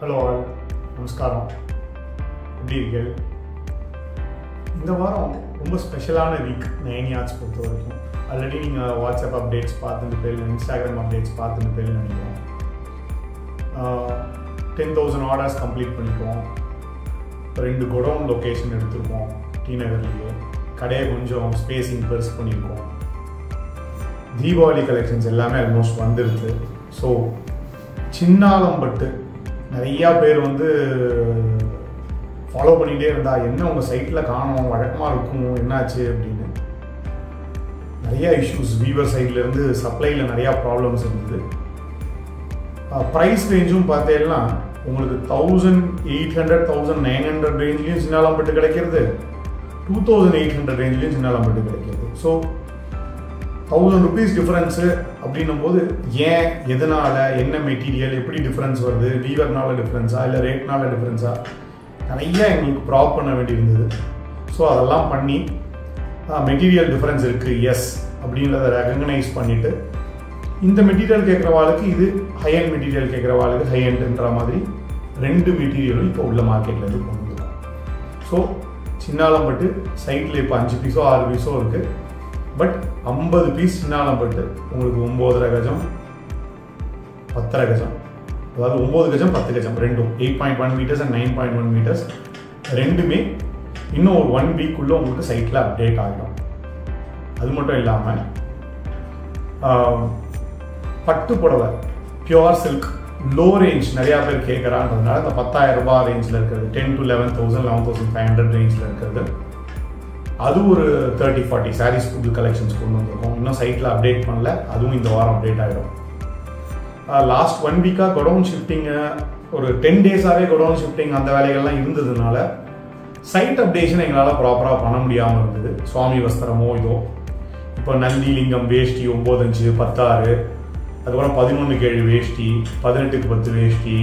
Hello all, நமஸ்காரம். எப்படி இருக்கீர்கள்? இந்த வாரம் ரொம்ப ஸ்பெஷலான வீக் 9Yardz பொறுத்த வரைக்கும். ஆல்ரெடி நீங்கள் வாட்ஸ்அப் அப்டேட்ஸ் பார்த்துட்டு போயிடலாம், இன்ஸ்டாகிராம் அப்டேட்ஸ் பார்த்துட்டு போயிடலாம். நினைக்கிறேன் 10,000 ஆர்டர்ஸ் கம்ப்ளீட் பண்ணிக்குவோம். 2 குடோன் லொக்கேஷன் எடுத்துருக்கோம். டீநகர்லேயே கடையை கொஞ்சம் ஸ்பேஸிங் பெருசு பண்ணியிருக்கோம். தீபாவளி கலெக்ஷன்ஸ் எல்லாமே ஆல்மோஸ்ட் வந்துடுது. ஸோ சின்னாலம்பட்டு நிறையா பேர் வந்து ஃபாலோ பண்ணிகிட்டே இருந்தா, என்ன உங்கள் சைட்டில் காணும், வழக்கமாக இருக்கும், என்னாச்சு அப்படின்னு நிறையா இஷ்யூஸ். வீவர் சைட்லேருந்து சப்ளையில் நிறையா ப்ராப்ளம்ஸ் இருந்தது. ப்ரைஸ் ரேஞ்சும் பார்த்தேன்னா உங்களுக்கு 1,800 1,900 ரேஞ்சிலையும் சின்னாலம்பட்டு கிடைக்கிறது, 2,800 ரேஞ்சிலையும் சின்னாலம்பட்டு கிடைக்கிறது. ஸோ 1,000 rupees டிஃப்ரென்ஸு அப்படின்னும் போது ஏன், எதனால், என்ன மெட்டீரியல், எப்படி டிஃப்ரென்ஸ் வருது, வீவர்னால டிஃப்ரென்ஸா இல்லை ரேட்னால டிஃப்ரென்ஸா, நிறையா எங்களுக்கு ப்ராப் பண்ண வேண்டியிருந்தது. ஸோ அதெல்லாம் பண்ணி மெட்டீரியல் டிஃப்ரென்ஸ் இருக்குது எஸ் அப்படின்றத ரெகக்னைஸ் பண்ணிவிட்டு, இந்த மெட்டீரியல் கேட்குற வாளுக்கு இது ஹையண்ட் மெட்டீரியல் கேட்குற வாளுக்கு ஹையண்ட்ன்ற மாதிரி 2 மெட்டீரியலும் இப்போ உள்ள மார்க்கெட்டில் இது கொண்டு வந்துடும். ஸோ சின்னாலம்பட்டு சைட்டில் இப்போ 5 பீஸோ 6 பீஸோ இருக்குது. பட் 50 பீஸ் சின்னாலம்பட்டு உங்களுக்கு 9.5 கஜம் 10.5 கஜம், அதாவது 9 கஜம் 10 கஜம் ரெண்டும் 8.1 meters அண்ட் 9.1 meters ரெண்டுமே இன்னும் ஒரு 1 week உள்ள உங்களுக்கு சைட்டில் அப்டேட் ஆகிடும். அது மட்டும் இல்லாமல் பட்டு புடவை பியூர் சில்க் லோ ரேஞ்ச் நிறையா பேர் கேட்குறான்றதுனால இந்த 10,000 ரூபாய் ரேஞ்சில் இருக்கிறது, 10 to 11,000 11,500 ரேஞ்சில் இருக்கிறது, அது ஒரு 30-40 சாரீஸ் புது கலெக்ஷன்ஸ் கொண்டு வந்திருக்கோம். இன்னும் சைட்டில் அப்டேட் பண்ணல, அதுவும் இந்த வாரம் அப்டேட் ஆகிடும். லாஸ்ட் 1 week-ஆக குடோன் ஷிஃப்டிங்கு ஒரு 10 days-ஆகவே குடோன் ஷிஃப்டிங் அந்த வேலைகள்லாம் இருந்ததுனால சைட் அப்டேஷன் எங்களால் ப்ராப்பராக பண்ண முடியாமல் இருந்தது. சுவாமி வஸ்திரமோ இதோ இப்போ நந்தி லிங்கம் வேஷ்டி 9-5, 10-6, அதுக்கப்புறம் 11-7 வேஷ்டி, 18-10 வேஷ்டி,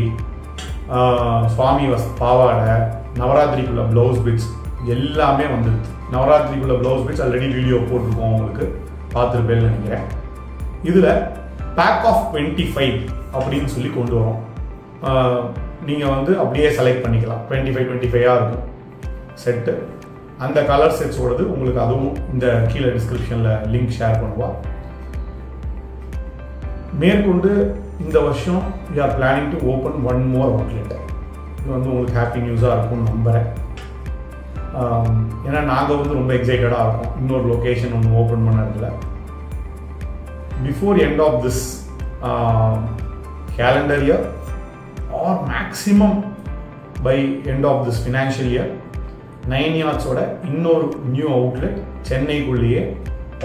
சுவாமி பாவாடை, நவராத்திரிக்குள்ள ப்ளவுஸ் பிட்ஸ் எல்லாமே வந்துடுது. நவராத்திரிக்குள்ள ப்ளவுஸ் பிட்ஸ் ஆல்ரெடி வீடியோ போட்டிருக்கோம், உங்களுக்கு பார்த்துருப்பேன்னு நினைக்கிறேன். இதில் பேக் ஆஃப் 25 அப்படின்னு சொல்லி கொண்டு வரோம். நீங்கள் வந்து அப்படியே செலக்ட் பண்ணிக்கலாம். 25-25-ஆக இருக்கும் செட்டு. அந்த கலர் செட்ஸோடது உங்களுக்கு அதுவும் இந்த கீழே டிஸ்கிரிப்ஷனில் லிங்க் ஷேர் பண்ணுவோம். மேற்கொண்டு இந்த வருஷம் we are planning to open 1 more outlet. இது வந்து உங்களுக்கு ஹாப்பி நியூஸாக இருக்கும்னு நம்புகிறேன். ஏன்னா நாங்கள் வந்து ரொம்ப எக்ஸைட்டடாக இருக்கும். இன்னொரு லொக்கேஷன் ஒன்று ஓப்பன் பண்ணதில்ல. Before end of this calendar year or maximum by end of this financial year 9Yardz-ஓட இன்னொரு நியூ அவுட்லெட் சென்னைக்குள்ளேயே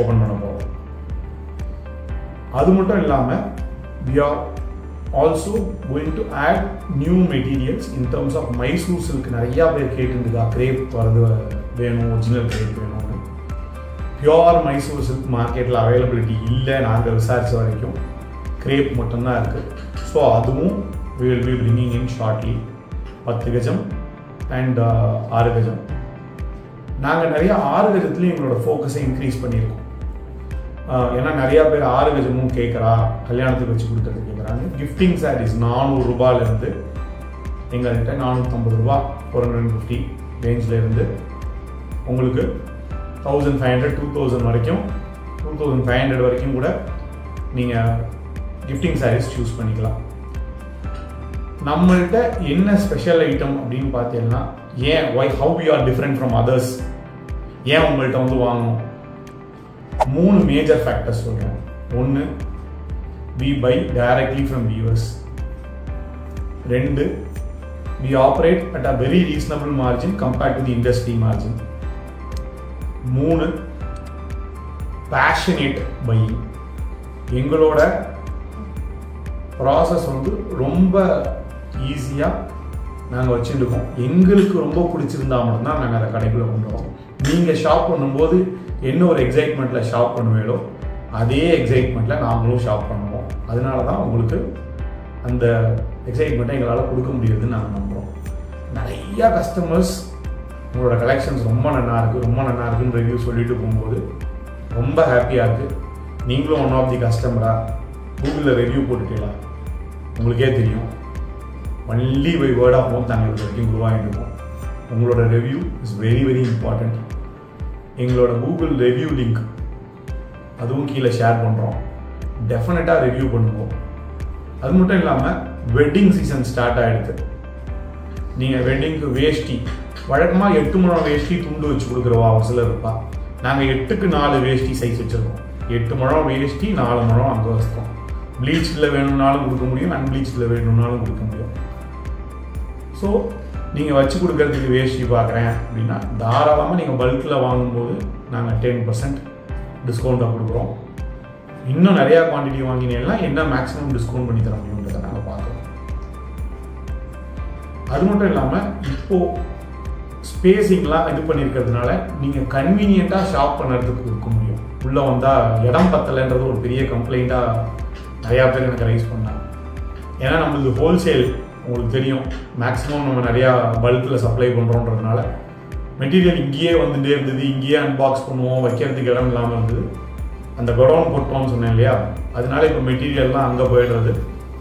ஓப்பன் பண்ண போகிறோம். அது மட்டும் இல்லாமல் we are also going to add new materials in terms of mysoor silk. நிறையா பேர் கேட்டுருந்துக்கா, கிரேப் வரது வேணும், ஒரிஜினல் கிரேப் வேணும்னு. பியூர் மைசூர் சில்க் மார்க்கெட்டில் அவைலபிலிட்டி இல்லை நாங்கள் விசாரித்த வரைக்கும். கிரேப் மட்டும்தான் இருக்குது. ஸோ அதுவும் we will be bringing in shortly. 10 கஜம் அண்ட் 6 கஜம். நாங்கள் நிறையா 6 கஜத்துலேயும் எங்களோட ஃபோக்கஸை இன்க்ரீஸ் பண்ணியிருக்கோம். ஏன்னா நிறையா பேர் 6 கஜமும் கேட்குறா, கல்யாணத்துக்கு வச்சு கொடுக்குறது கேட்குறாங்க. கிஃப்டிங் சாரீஸ் 400 ரூபாயிலேருந்து எங்கள்கிட்ட 450 ரூபா 450 ரேஞ்சிலேருந்து உங்களுக்கு 1,500 2,000 வரைக்கும் 2,500 வரைக்கும் கூட நீங்கள் கிஃப்டிங் சாரீஸ் சூஸ் பண்ணிக்கலாம். நம்மள்கிட்ட என்ன ஸ்பெஷல் ஐட்டம் அப்படின்னு பார்த்தீங்கன்னா, ஏன் why how you are different from others, ஏன் உங்கள்கிட்ட வந்து வாங்கணும், 3 மேஜர் ஃபேக்டர்ஸ் சொல்கிறேன். 1, we buy directly from viewers. 2, we operate at a very reasonable margin compared to the industry margin. 3, passionate buying. எங்களோட ப்ராசஸ் வந்து ரொம்ப ஈஸியாக நாங்கள் வச்சுருக்கோம். எங்களுக்கு ரொம்ப பிடிச்சிருந்தா மட்டும்தான் நாங்கள் அதை கடைக்குள்ளே கொண்டு வரோம். நீங்கள் ஷாப் பண்ணும்போது என்ன ஒரு எக்ஸைட்மெண்ட்டில் ஷாப் பண்ணுவேலோ அதே எக்ஸைட்மெண்ட்டில் நாங்களும் ஷாப் பண்ணுவோம். அதனால தான் உங்களுக்கு அந்த எக்ஸைட்மெண்ட்டை எங்களால் கொடுக்க முடியுதுன்னு நாங்கள் நம்புகிறோம். நிறையா கஸ்டமர்ஸ் உங்களோட கலெக்ஷன்ஸ் ரொம்ப நல்லாயிருக்கு, ரொம்ப நல்லாயிருக்குன்னு ரிவ்யூ சொல்லிட்டு போகும்போது ரொம்ப ஹாப்பியாக இருக்குது. நீங்களும் 1 of the கஸ்டமராக கூகுளில் ரிவ்யூ போட்டுக்கலாம், உங்களுக்கே தெரியும். only by word of mouth your review is very important. Your Google review link is shared. Definitely review pannuvom. Wedding season start aayiduthu. Neenga wedding ku vesti vadakama 8 mona vesti tundu vechu kudukrava avasala irpa. Naanga 8 ku 4 vesti size vechirukom. 8 mona vesti 4 mona anga vechirukom. Bleached la venumnaalum kudukka mudiyum, unbleached la venumnaalum kudukka mudiyum. So neenga vechu kudukkradhukku vesti paakren appadina dhaaralama neenga bulk la vaangumbodhu naanga 10% discount kudukrom. Inno nariya quantity vaanginala enna maximum discount panni tharumnudradha naanga paathom. அது மட்டும் இல்லாமல் இப்போது ஸ்பேஸிங்லாம் இது பண்ணியிருக்கிறதுனால நீங்கள் கன்வீனியண்ட்டாக shop பண்ணுறதுக்கு இருக்க முடியும். உள்ளே வந்தால் இடம் பத்தலைன்றது ஒரு பெரிய கம்ப்ளைண்ட்டாக நிறையா பேர் எனக்கு ரைஸ் பண்ணாங்க. ஏன்னா நம்மளுக்கு ஹோல்சேல் உங்களுக்கு தெரியும், மேக்ஸிமம் நம்ம நிறையா பல்கில் சப்ளை பண்ணுறோன்றதுனால மெட்டீரியல் இங்கேயே வந்துகிட்டே இருந்தது, இங்கேயே அன்பாக்ஸ் பண்ணுவோம், வைக்கிறதுக்கு இடம் இல்லாமல் இருந்தது. அந்த குடோன் போட்டோம்னு சொன்னேன் இல்லையா, அதனால இப்போ மெட்டீரியல்லாம் அங்கே போயிடுறது.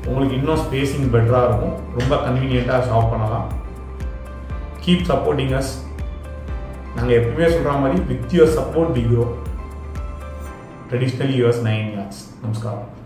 உங்களுக்கு இன்னும் ஸ்பேஸிங் பெட்டராக இருக்கும், ரொம்ப கன்வீனியண்ட்டாக ஷாப் பண்ணலாம். Keep supporting us. நாங்கள் எப்பவுமே சொல்கிற மாதிரி with your support we grow. Traditionally yours 9Yardz. நமஸ்காரம்.